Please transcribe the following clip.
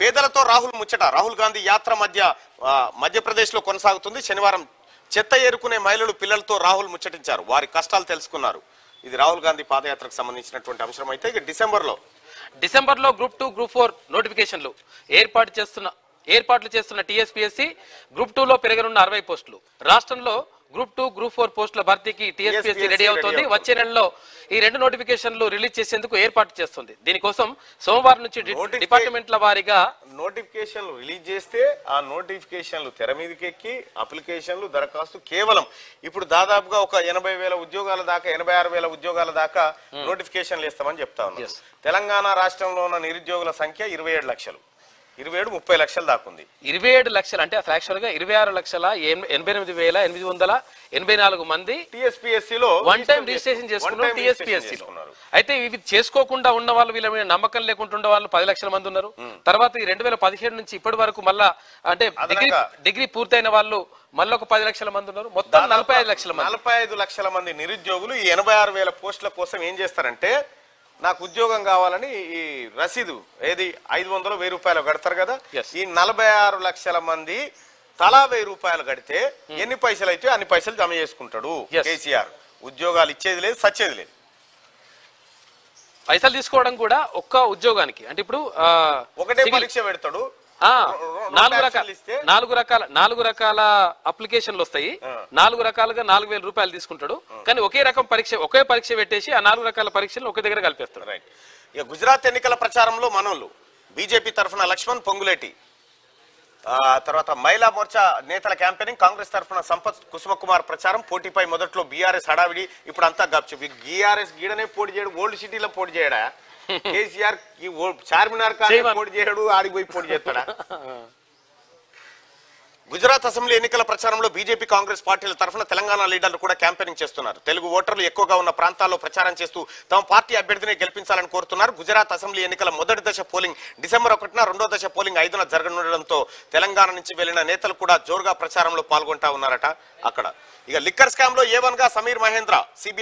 పేదలతో రాహుల్ ముచ్చట రాహుల్ గాంధీ యాత్ర మధ్యప్రదేశ్ లో కొనసాగుతుంది శనివారం చెత్త ఏరుకునే మహిళలు పిల్లలతో రాహుల్ ముచ్చటించారు వారి కష్టాలు తెలుసుకున్నారు ఇది రాహుల్ గాంధీ పాదయాత్రకు సంబంధించినటువంటి అంశం అయితే ఇక డిసెంబర్లో గ్రూప్ 2 గ్రూప్ 4 నోటిఫికేషన్లు ఏర్పాట్లు చేస్తున్న టీఎస్పీఎస్సీ గ్రూప్ 2 లో పెరగనున్న 60 పోస్టులు రాష్ట్రంలో గ్రూప్ 2 గ్రూప్ 4 పోస్టుల భర్తీకి టీఎస్పీఎస్సీ రెడీ అవుతోంది వచ్చే నెలలో ఈ రెండు నోటిఫికేషన్లు రిలీజ్ చేసేందుకు ఏర్పాటు చేస్తుంది దీని కోసం సోమవారం నుంచి డిపార్ట్మెంట్ల వారీగా నోటిఫికేషన్లు రిలీజ్ చేస్తే ఆ నోటిఫికేషన్లు తెర మీదకి ఎక్కి అప్లికేషన్లు దరఖాస్తు కేవలం ఇప్పుడు దాదాపుగా ఒక 80000 ఉద్యోగాల దాకా 86000 ఉద్యోగాల దాకా నోటిఫికేషన్లు ఇస్తామని చెప్తా ఉన్నారు తెలంగాణ రాష్ట్రంలో ఉన్న నిరుద్యోగుల సంఖ్య 27 లక్షలు 27-30 లక్షల దాకా ఉంది 27 లక్షలు అంటే అసలు యాక్చువల్ గా 26,88,884 మంది టీఎస్పీఎస్సీ లో వన్ టైం రిజిస్ట్రేషన్ చేసుకున్నారు టీఎస్పీఎస్సీ అయితే ఇవి చేసుకోకుండా ఉన్న వాళ్ళు వీళ్ళ మీద నమ్మకం లేకుండా ఉన్న వాళ్ళు 10 లక్షల మంది ఉన్నారు తర్వాత ఈ 2017 నుంచి ఇప్పటి వరకు మళ్ళా అంటే డిగ్రీ పూర్తయిన వాళ్ళు మళ్ళొక 10 లక్షల మంది ఉన్నారు మొత్తం 45 లక్షల మంది 45 లక్షల మంది నిరుద్యోగులు ఈ 86,000 పోస్టుల కోసం ఏం చేస్తారంటే నాకు ఉద్యోగం కావాలని ఈ రసీదు ఏది 500-1000 రూపాయలు కడతారు కదా ఈ 46 లక్షల మంది తలా 1000 రూపాయలు కడితే ఎన్ని పైసలు అయితే అన్ని పైసలు జమ చేసుకుంటాడు కేసీఆర్ ఉద్యోగాలు ఇచ్చేది లేదు సచ్చేది లేదు పైసలు తీసుకోవడం కూడా ఒక్క ఉద్యోగానికి అంటే ఇప్పుడు ఒకటే పరీక్ష పెడతాడు 4 రకాల అప్లికేషన్లు వస్తాయి 4 రకాలుగా 4000 రూపాయలు తీసుకుంటాడు కానీ ఒకే పరీక్ష పెట్టేసి ఆ 4 రకాల పరీక్షలు ఒక దగ్గర కలిపేస్తాడు రైట్ ఇక గుజరాత్ ఎన్నికల ప్రచారంలో మనోళ్ళు బీజేపీ తరఫున లక్ష్మణ్ పొంగులేటి తర్వాత మహిళా మోర్చా నేతల క్యాంపెయినింగ్ కాంగ్రెస్ తరఫున సంపత్ కుసుమకుమార్ ప్రచారం పోటీపై మొదట్లో బీఆర్ఎస్ హడావిడి ఇప్పుడు అంతా గప్చుప్ బీఆర్ఎస్ గీడనే పోటీ చేయడు ఓల్డ్ సిటీలో పోటీ చేయడా కేసీఆర్ చార్మినార్ పోటీ చేయడు ఆడిపోయి పోటీ చేస్తాడా గుజరాత్ అసెంబ్లీ ఎన్నికల ప్రచారంలో బీజేపీ కాంగ్రెస్ పార్టీల తరఫున తెలంగాణ లీడర్లు కూడా క్యాంపెయినింగ్ చేస్తున్నారు తెలుగు ఓటర్లు ఎక్కువగా ఉన్న ప్రాంతాల్లో ప్రచారం చేస్తూ తమ పార్టీ అభ్యర్థిని గెలిపించాలని కోరుతున్నారు గుజరాత్ అసెంబ్లీ ఎన్నికల మొదటి దశ పోలింగ్ డిసెంబర్ 1న రెండో దశ పోలింగ్ 5న జరగనుండడంతో తెలంగాణ నుంచి వెళ్లిన నేతలు కూడా జోరుగా ప్రచారంలో పాల్గొంటా ఉన్నారట అక్కడ ఇక లిక్కర్ స్కామ్ లో A1 గా సమీర్ మహేంద్ర సిబిఐ